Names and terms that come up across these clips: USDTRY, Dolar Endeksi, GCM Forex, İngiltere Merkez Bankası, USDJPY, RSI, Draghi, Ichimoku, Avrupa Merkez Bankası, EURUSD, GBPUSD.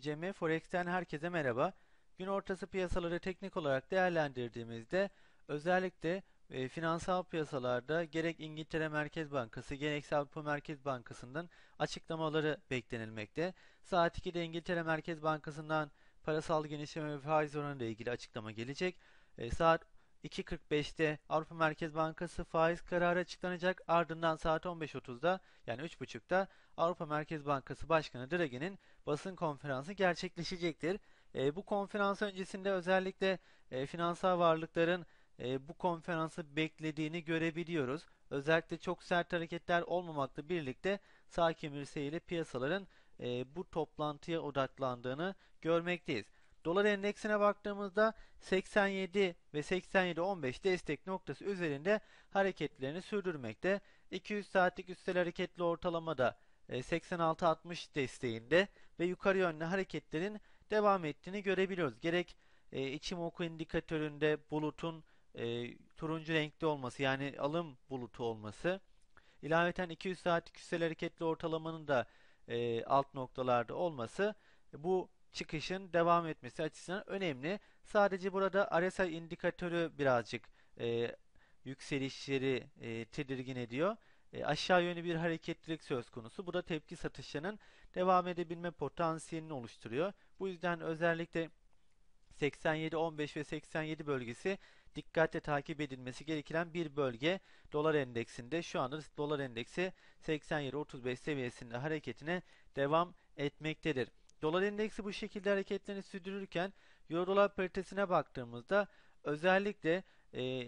GCM Forex'ten herkese merhaba. Gün ortası piyasaları teknik olarak değerlendirdiğimizde özellikle finansal piyasalarda gerek İngiltere Merkez Bankası gerekse Avrupa Merkez Bankası'ndan açıklamaları beklenilmekte. Saat 2'de İngiltere Merkez Bankası'ndan parasal genişleme ve faiz oranıyla ilgili açıklama gelecek. Saat 2.45'te Avrupa Merkez Bankası faiz kararı açıklanacak. Ardından saat 15.30'da yani 3.30'da Avrupa Merkez Bankası Başkanı Draghi'nin basın konferansı gerçekleşecektir. Bu konferans öncesinde özellikle finansal varlıkların bu konferansı beklediğini görebiliyoruz. Özellikle çok sert hareketler olmamakla birlikte sakin bir seyirle piyasaların bu toplantıya odaklandığını görmekteyiz. Dolar endeksine baktığımızda 87 ve 87.15 destek noktası üzerinde hareketlerini sürdürmekte. 200 saatlik üstel hareketli ortalamada 86.60 desteğinde ve yukarı yönlü hareketlerin devam ettiğini görebiliyoruz. Gerek Ichimoku indikatöründe bulutun turuncu renkli olması yani alım bulutu olması. İlaveten 200 saatlik üstel hareketli ortalamanın da alt noktalarda olması bu çıkışın devam etmesi açısından önemli. Sadece burada RSI indikatörü birazcık yükselişleri tedirgin ediyor. Aşağı yönlü bir hareketlilik söz konusu. Bu da tepki satışlarının devam edebilme potansiyelini oluşturuyor. Bu yüzden özellikle 87.15 ve 87 bölgesi dikkatle takip edilmesi gereken bir bölge. Dolar endeksinde şu anda dolar endeksi 87.35 seviyesinde hareketine devam etmektedir. Dolar endeksi bu şekilde hareketlerini sürdürürken Euro-Dolar paritesine baktığımızda özellikle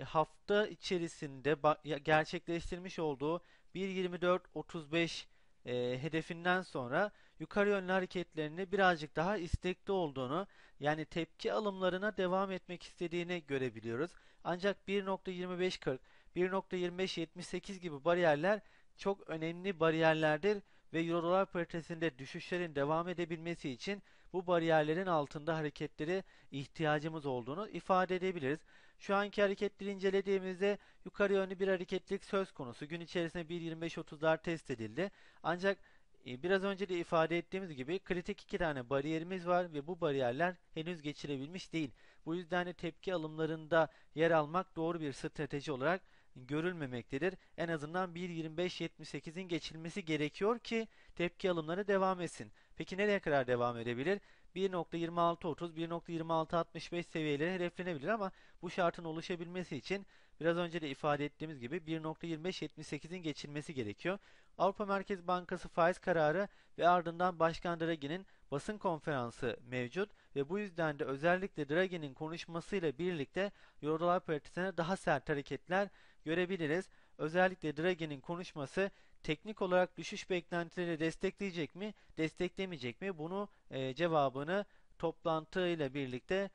hafta içerisinde gerçekleştirmiş olduğu 1.24.35 hedefinden sonra yukarı yönlü hareketlerini birazcık daha istekli olduğunu yani tepki alımlarına devam etmek istediğini görebiliyoruz. Ancak 1.25.40, 1.25.78 gibi bariyerler çok önemli bariyerlerdir ve Euro-Dolar paritesinde düşüşlerin devam edebilmesi için bu bariyerlerin altında hareketlere ihtiyacımız olduğunu ifade edebiliriz. Şu anki hareketleri incelediğimizde yukarı yönlü bir hareketlilik söz konusu. Gün içerisinde 1.25.30'lar test edildi. Ancak biraz önce de ifade ettiğimiz gibi kritik iki tane bariyerimiz var ve bu bariyerler henüz geçilebilmiş değil. Bu yüzden de tepki alımlarında yer almak doğru bir strateji olarak görülmemektedir. En azından 1.25.78'in geçilmesi gerekiyor ki tepki alımları devam etsin. Peki nereye kadar devam edebilir? 1.26.30, 1.26.65 seviyeleri hedeflenebilir ama bu şartın oluşabilmesi için biraz önce de ifade ettiğimiz gibi 1.25.78'in geçilmesi gerekiyor. Avrupa Merkez Bankası faiz kararı ve ardından Başkan Draghi'nin basın konferansı mevcut ve bu yüzden de özellikle Draghi'nin konuşmasıyla birlikte Euro-Dolar paritesine daha sert hareketler görebiliriz. Özellikle Draghi'nin konuşması teknik olarak düşüş beklentileri destekleyecek mi, desteklemeyecek mi? Bunu cevabını toplantıyla birlikte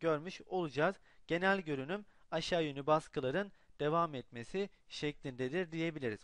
görmüş olacağız. Genel görünüm aşağı yönlü baskıların devam etmesi şeklindedir diyebiliriz.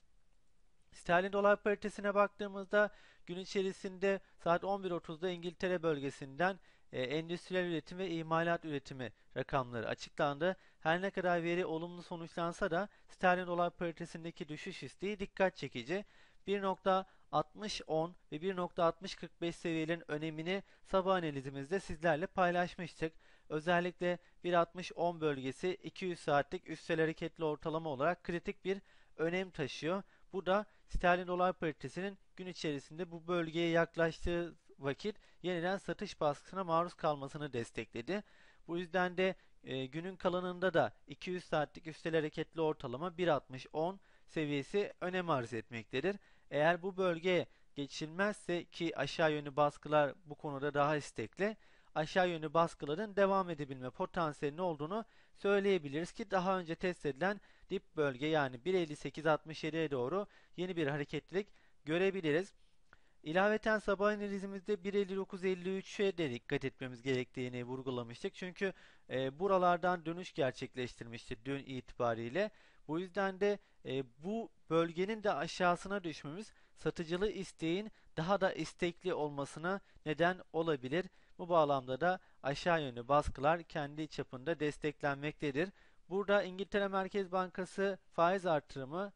Sterlin dolar paritesine baktığımızda gün içerisinde saat 11.30'da İngiltere bölgesinden endüstriyel üretim ve imalat üretimi rakamları açıklandı. Her ne kadar veri olumlu sonuçlansa da sterlin dolar paritesindeki düşüş isteği dikkat çekici. 1.60.10 ve 1.60.45 seviyelerin önemini sabah analizimizde sizlerle paylaşmıştık. Özellikle 1.60.10 bölgesi 200 saatlik üstel hareketli ortalama olarak kritik bir önem taşıyor. Bu da sterlin dolar paritesinin gün içerisinde bu bölgeye yaklaştığı vakit yeniden satış baskısına maruz kalmasını destekledi. Bu yüzden de günün kalanında da 200 saatlik üstel hareketli ortalama 1.60.10 seviyesi önem arz etmektedir. Eğer bu bölge geçilmezse ki aşağı yönlü baskılar bu konuda daha istekli, aşağı yönlü baskıların devam edebilme potansiyelinin olduğunu söyleyebiliriz ki daha önce test edilen dip bölge yani 1.58.67'ye doğru yeni bir hareketlilik görebiliriz. İlaveten sabah analizimizde 1.59.53'e de dikkat etmemiz gerektiğini vurgulamıştık. Çünkü buralardan dönüş gerçekleştirmişti dün itibariyle. Bu yüzden de bu bölgenin de aşağısına düşmemiz satıcılı isteğin daha da istekli olmasına neden olabilir. Bu bağlamda da aşağı yönlü baskılar kendi çapında desteklenmektedir. Burada İngiltere Merkez Bankası faiz artırımı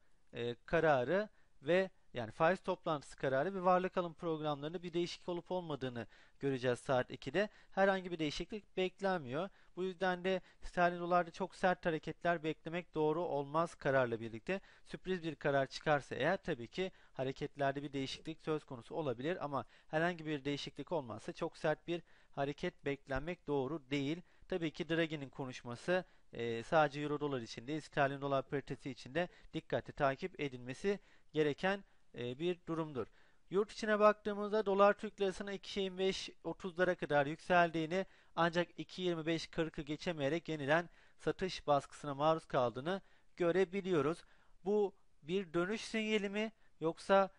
kararı ve Yani faiz toplantısı kararı ve varlık alım programlarında bir değişiklik olup olmadığını göreceğiz saat 2'de. Herhangi bir değişiklik beklenmiyor. Bu yüzden de sterlin dolarda çok sert hareketler beklemek doğru olmaz kararla birlikte. Sürpriz bir karar çıkarsa eğer tabii ki hareketlerde bir değişiklik söz konusu olabilir ama herhangi bir değişiklik olmazsa çok sert bir hareket beklenmek doğru değil. Tabii ki Draghi'nin konuşması sadece euro dolar için değil, sterlin dolar paritesi için de dikkatli takip edilmesi gereken bir durumdur. Yurt içine baktığımızda dolar Türk lirasının 2.25-30'lara kadar yükseldiğini ancak 2.25-40'ı geçemeyerek yeniden satış baskısına maruz kaldığını görebiliyoruz. Bu bir dönüş sinyali mi yoksa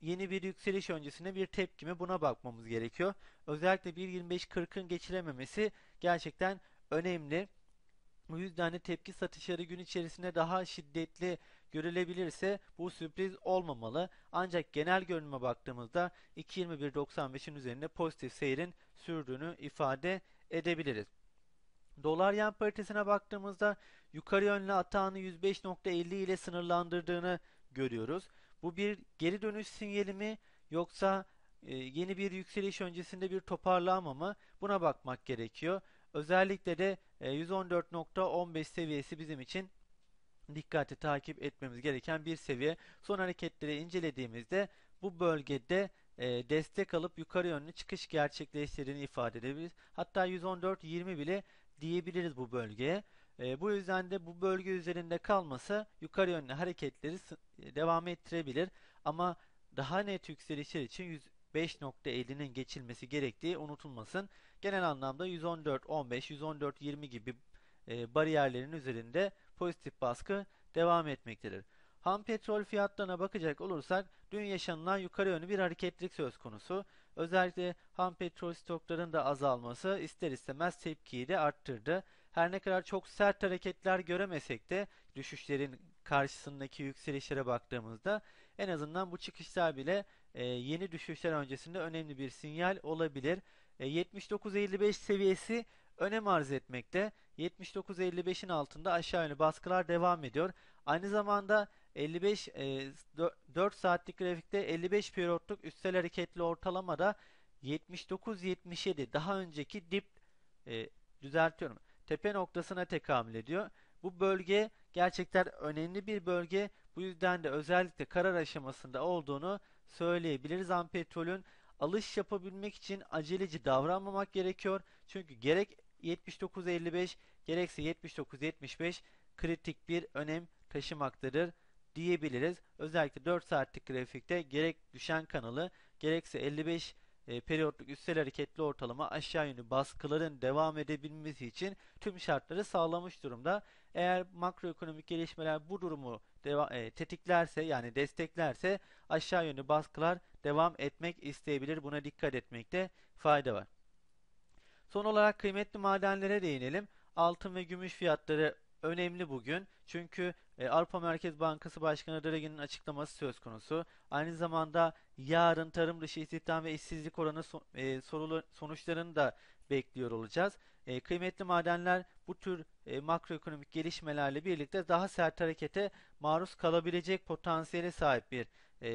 yeni bir yükseliş öncesinde bir tepki mi, buna bakmamız gerekiyor. Özellikle 1.25-40'ın geçilememesi gerçekten önemli. Bu yüzden de tepki satışları gün içerisinde daha şiddetli görülebilirse bu sürpriz olmamalı. Ancak genel görünüme baktığımızda 2.21.95'in üzerinde pozitif seyrin sürdüğünü ifade edebiliriz. Dolar yen paritesine baktığımızda yukarı yönlü atağını 105.50 ile sınırlandırdığını görüyoruz. Bu bir geri dönüş sinyali mi yoksa yeni bir yükseliş öncesinde bir toparlanma mı, buna bakmak gerekiyor. Özellikle de 114.15 seviyesi bizim için dikkatli takip etmemiz gereken bir seviye. Son hareketleri incelediğimizde bu bölgede destek alıp yukarı yönlü çıkış gerçekleştirdiğini ifade edebiliriz. Hatta 114.20 bile diyebiliriz bu bölgeye. Bu yüzden de bu bölge üzerinde kalması yukarı yönlü hareketleri devam ettirebilir. Ama daha net yükselişler için 105.50'nin geçilmesi gerektiği unutulmasın. Genel anlamda 114.15, 114.20 gibi bariyerlerin üzerinde pozitif baskı devam etmektedir. Ham petrol fiyatlarına bakacak olursak dün yaşanılan yukarı yönlü bir hareketlilik söz konusu. Özellikle ham petrol stoklarının da azalması ister istemez tepkiyi de arttırdı. Her ne kadar çok sert hareketler göremesek de düşüşlerin karşısındaki yükselişlere baktığımızda en azından bu çıkışlar bile yeni düşüşler öncesinde önemli bir sinyal olabilir. 79.55 seviyesi önem arz etmekte. 79.55'in altında aşağı yönlü baskılar devam ediyor. Aynı zamanda 4 saatlik grafikte 55 periyotluk üstel hareketli ortalamada 79.77 daha önceki dip tepe noktasına tekamül ediyor. Bu bölge gerçekten önemli bir bölge. Bu yüzden de özellikle karar aşamasında olduğunu söyleyebiliriz. Ham petrolün alış yapabilmek için aceleci davranmamak gerekiyor. Çünkü gerek 79.55 gerekse 79.75 kritik bir önem taşımaktadır diyebiliriz. Özellikle 4 saatlik grafikte gerek düşen kanalı gerekse 55 periyotluk üstel hareketli ortalama aşağı yönlü baskıların devam edebilmesi için tüm şartları sağlamış durumda. Eğer makroekonomik gelişmeler bu durumu tetiklerse, yani desteklerse aşağı yönlü baskılar devam etmek isteyebilir. Buna dikkat etmekte fayda var. Son olarak kıymetli madenlere değinelim. Altın ve gümüş fiyatları önemli bugün. Çünkü Avrupa Merkez Bankası Başkanı Draghi'nin açıklaması söz konusu. Aynı zamanda yarın tarım dışı istihdam ve işsizlik oranı sonuçlarını da bekliyor olacağız. Kıymetli madenler bu tür makroekonomik gelişmelerle birlikte daha sert harekete maruz kalabilecek potansiyele sahip bir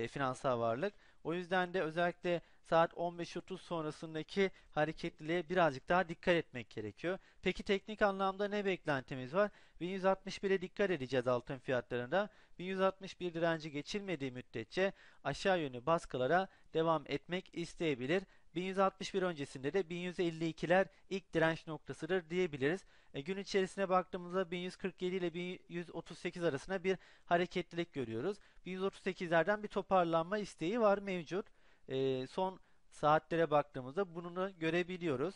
finansal varlık. O yüzden de özellikle saat 15.30 sonrasındaki hareketliliğe birazcık daha dikkat etmek gerekiyor. Peki teknik anlamda ne beklentimiz var? 1161'e dikkat edeceğiz altın fiyatlarında. 1161 direnci geçilmediği müddetçe aşağı yönlü baskılara devam etmek isteyebilir. 1161 öncesinde de 1152'ler ilk direnç noktasıdır diyebiliriz. Gün içerisine baktığımızda 1147 ile 1138 arasında bir hareketlilik görüyoruz. 1138'lerden bir toparlanma isteği var mevcut. Son saatlere baktığımızda bunu görebiliyoruz.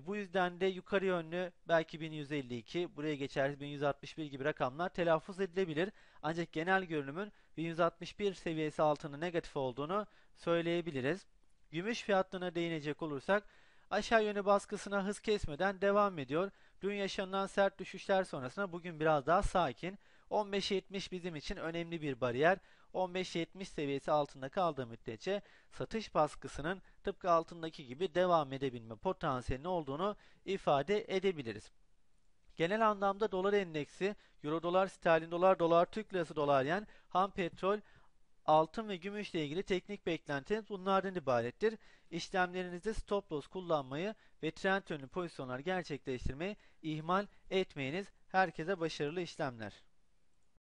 Bu yüzden de yukarı yönlü belki 1152, buraya geçeriz 1161 gibi rakamlar telaffuz edilebilir. Ancak genel görünümün 1161 seviyesi altında negatif olduğunu söyleyebiliriz. Gümüş fiyatlarına değinecek olursak aşağı yönlü baskısına hız kesmeden devam ediyor. Dün yaşanan sert düşüşler sonrasında bugün biraz daha sakin. 15.70 bizim için önemli bir bariyer. 15.70 seviyesi altında kaldığı müddetçe satış baskısının tıpkı altındaki gibi devam edebilme potansiyelinin olduğunu ifade edebiliriz. Genel anlamda dolar endeksi, euro dolar, sterlin dolar, dolar Türk lirası, dolar yen, ham petrol, altın ve gümüşle ilgili teknik beklentiniz bunlardan ibarettir. İşlemlerinizde stop loss kullanmayı ve trend yönlü pozisyonlar gerçekleştirmeyi ihmal etmeyiniz. Herkese başarılı işlemler.